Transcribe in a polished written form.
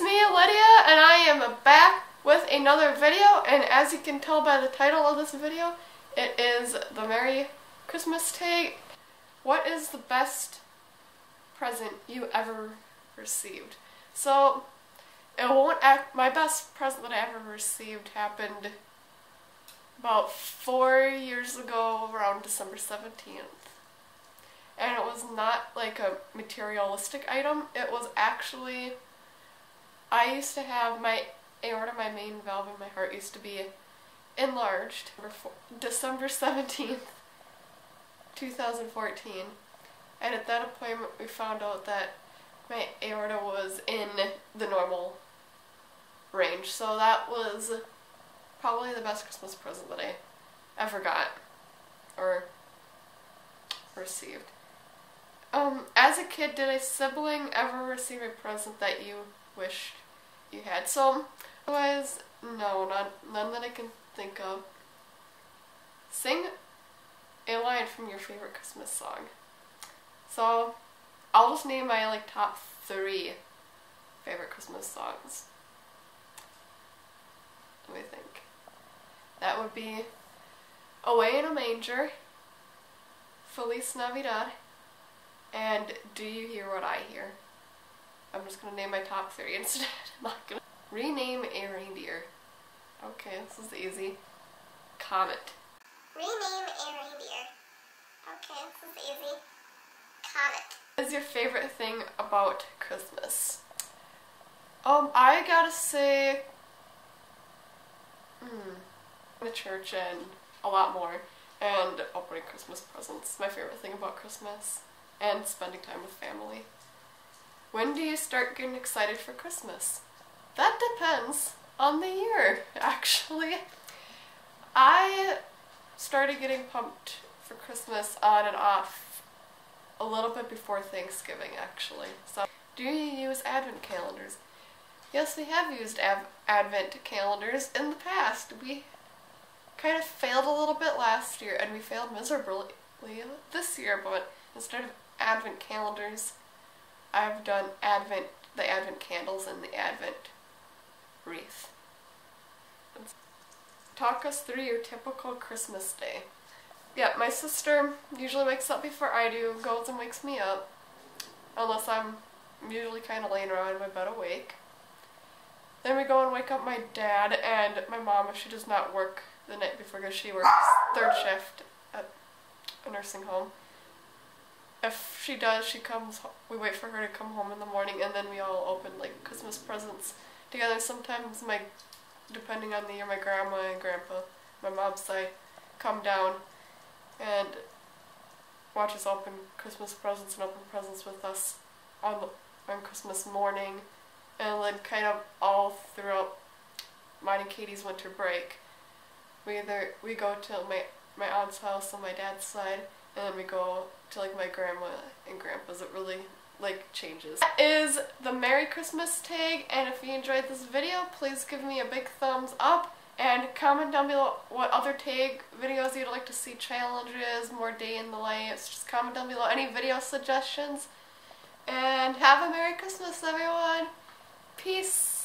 It's me, Lydia, and I am back with another video, and as you can tell by the title of this video, it is the Merry Christmas tag. What is the best present you ever received? So, it won't act. My best present that I ever received happened about 4 years ago, around December 17th. And it was not like a materialistic item, it was actually... I used to have my aorta, my main valve in my heart, used to be enlarged. December 17th, 2014. And at that appointment we found out that my aorta was in the normal range. So that was probably the best Christmas present that I ever got or received. As a kid, did a sibling ever receive a present that you wished you had? So, otherwise, no, none that I can think of. Sing a line from your favorite Christmas song. So, I'll just name my top 3 favorite Christmas songs. Let me think. That would be "Away in a Manger," "Feliz Navidad," and "Do You Hear What I Hear?" I'm just gonna name my top 3 instead. I'm not gonna rename a reindeer. Okay, this is easy. Comet. Rename a reindeer. Okay, this is easy. Comet. What is your favorite thing about Christmas? I gotta say, the church and a lot more, and opening Christmas presents. My favorite thing about Christmas, and spending time with family. When do you start getting excited for Christmas? That depends on the year, actually. I started getting pumped for Christmas on and off a little bit before Thanksgiving, actually. So, do you use advent calendars? Yes, we have used advent calendars in the past. We kind of failed a little bit last year, and we failed miserably this year, but instead of advent calendars, I've done the advent candles and the advent wreath. Talk us through your typical Christmas day. Yeah, my sister usually wakes up before I do, goes and wakes me up, unless I'm usually kind of laying around in my bed awake. Then we go and wake up my dad and my mom if she does not work the night before, because she works third shift at a nursing home. If she does, she comes. We wait for her to come home in the morning, and then we all open Christmas presents together. Sometimes depending on the year, my grandma and grandpa, my mom's side, come down and watch us open Christmas presents and open presents with us on Christmas morning, and then kind of all throughout mine and Katie's winter break, we go to my aunt's house on my dad's side. And then we go to my grandma and grandpa's. It really changes. That is the Merry Christmas tag, and if you enjoyed this video, please give me a big thumbs up and comment down below what other tag videos you'd like to see, challenges, more day in the lights. Just comment down below any video suggestions, and have a Merry Christmas, everyone. Peace.